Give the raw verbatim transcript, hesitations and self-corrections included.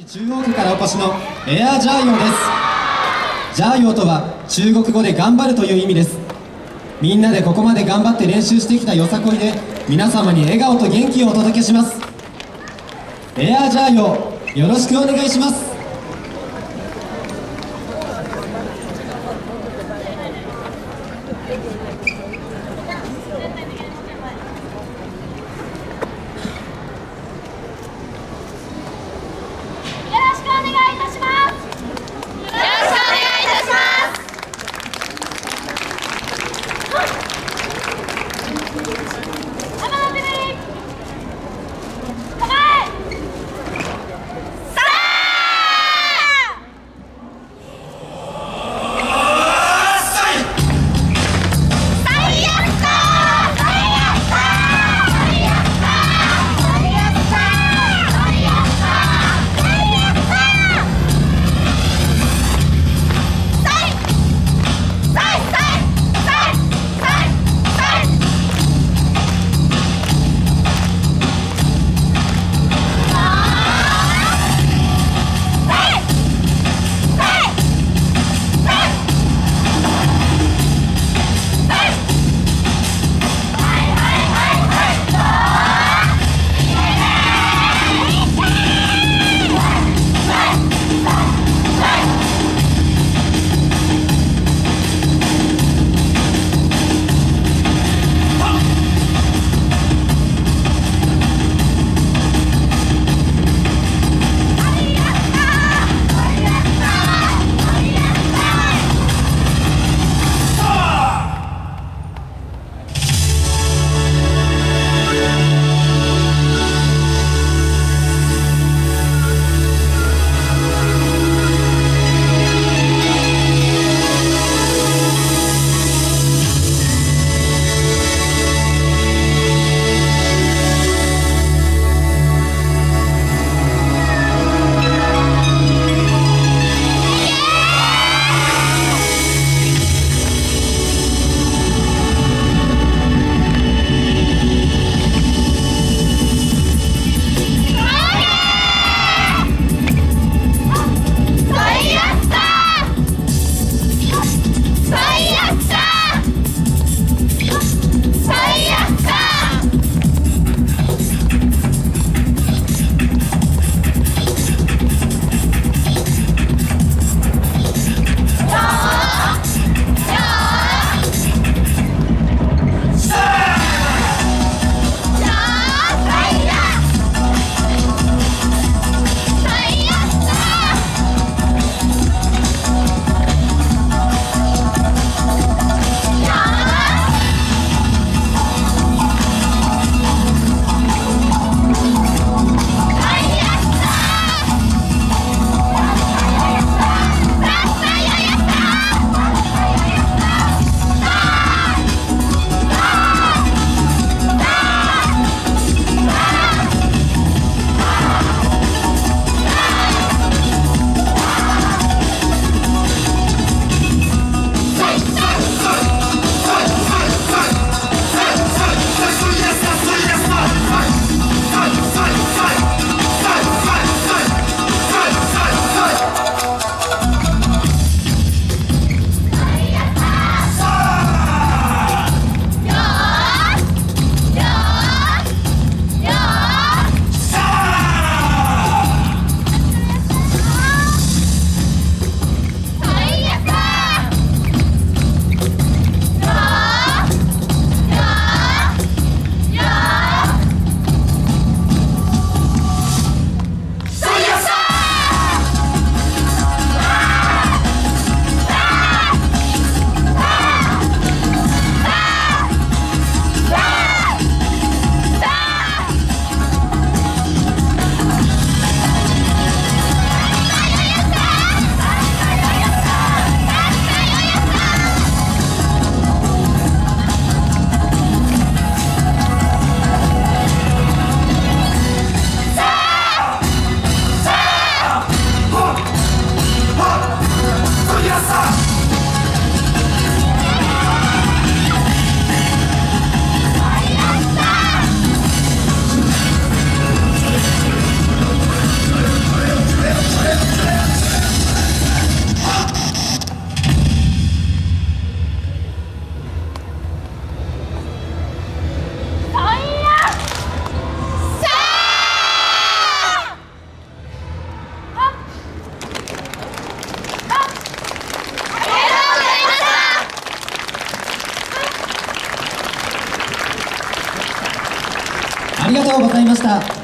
市中央区からお越しのエアジャーヨーです。ジャーヨーとは中国語で頑張るという意味です。みんなでここまで頑張って練習してきたよさこいで皆様に笑顔と元気をお届けします。エアジャーヨー、よろしくお願いします。ありがとうございました。